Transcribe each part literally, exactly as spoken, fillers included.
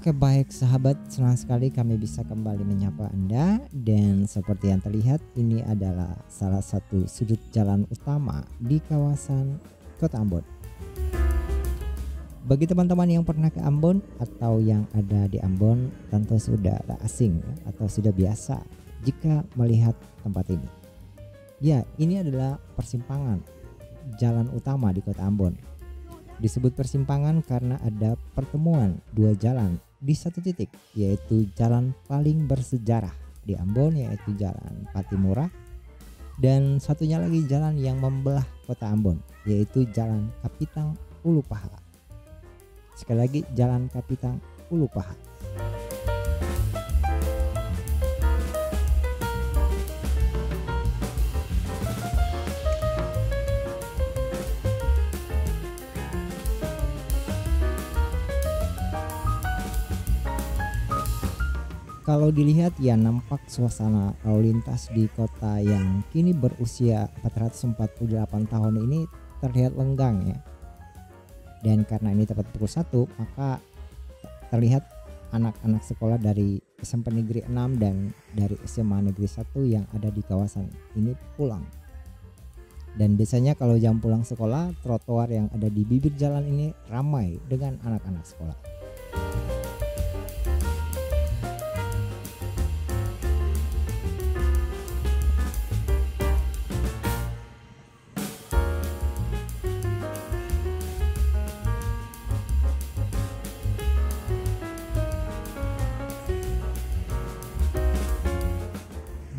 Oke baik sahabat, senang sekali kami bisa kembali menyapa Anda, dan seperti yang terlihat ini adalah salah satu sudut jalan utama di kawasan Kota Ambon. Bagi teman-teman yang pernah ke Ambon atau yang ada di Ambon tentu sudah tak asing atau sudah biasa jika melihat tempat ini. Ya, ini adalah persimpangan jalan utama di Kota Ambon. Disebut persimpangan karena ada pertemuan dua jalan di satu titik, yaitu jalan paling bersejarah di Ambon, yaitu jalan Pattimura, dan satunya lagi jalan yang membelah kota Ambon, yaitu jalan Kapitan Hulupaha. Sekali lagi, jalan Kapitan Hulupaha. Kalau dilihat ya nampak suasana lalu lintas di kota yang kini berusia empat ratus empat puluh delapan tahun ini terlihat lenggang ya. Dan karena ini tepat pukul satu, maka terlihat anak-anak sekolah dari S M P Negeri enam dan dari S M A Negeri satu yang ada di kawasan ini pulang. Dan biasanya kalau jam pulang sekolah, trotoar yang ada di bibir jalan ini ramai dengan anak-anak sekolah.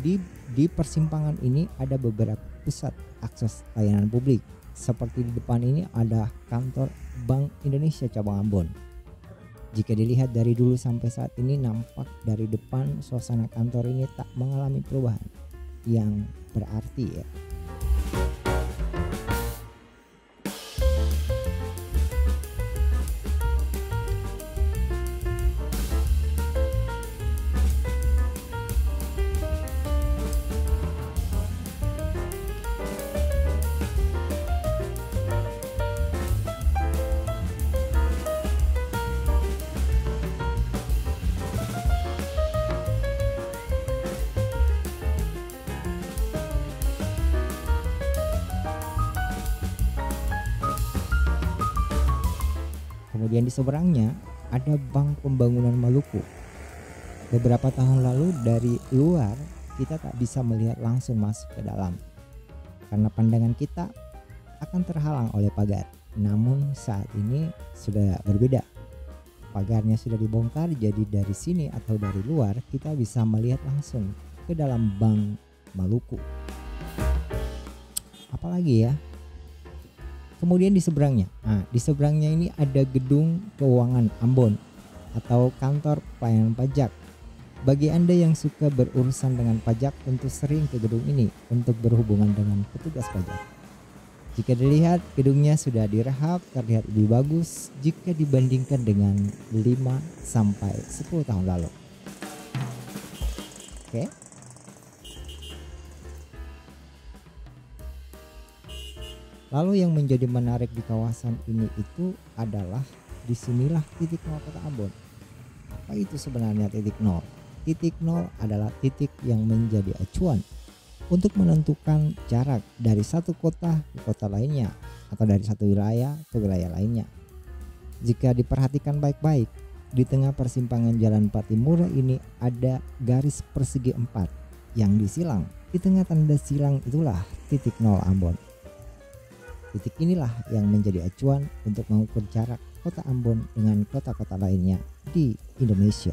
Di, di persimpangan ini ada beberapa pusat akses layanan publik. Seperti di depan ini ada kantor Bank Indonesia cabang Ambon. Jika dilihat dari dulu sampai saat ini, nampak dari depan suasana kantor ini tak mengalami perubahan yang berarti ya. Kemudian di seberangnya ada Bank Pembangunan Maluku. Beberapa tahun lalu dari luar kita tak bisa melihat langsung masuk ke dalam karena pandangan kita akan terhalang oleh pagar. Namun saat ini sudah berbeda. Pagarnya sudah dibongkar, jadi dari sini atau dari luar kita bisa melihat langsung ke dalam Bank Maluku. Apalagi ya? Kemudian di seberangnya, nah, di seberangnya ini ada gedung keuangan Ambon atau kantor pelayanan pajak. Bagi Anda yang suka berurusan dengan pajak tentu sering ke gedung ini untuk berhubungan dengan petugas pajak. Jika dilihat gedungnya sudah direhab, terlihat lebih bagus jika dibandingkan dengan lima sampai sepuluh tahun lalu. Oke. Okay. Lalu yang menjadi menarik di kawasan ini itu adalah disinilah titik nol kota Ambon. Apa itu sebenarnya titik nol? Titik nol adalah titik yang menjadi acuan untuk menentukan jarak dari satu kota ke kota lainnya atau dari satu wilayah ke wilayah lainnya. Jika diperhatikan baik-baik, di tengah persimpangan jalan Pattimura ini ada garis persegi empat yang disilang. Di tengah tanda silang itulah titik nol Ambon. Titik inilah yang menjadi acuan untuk mengukur jarak kota Ambon dengan kota-kota lainnya di Indonesia.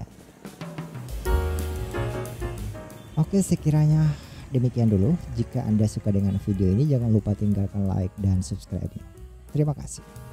Oke, sekiranya demikian dulu. Jika Anda suka dengan video ini, jangan lupa tinggalkan like dan subscribe. Terima kasih.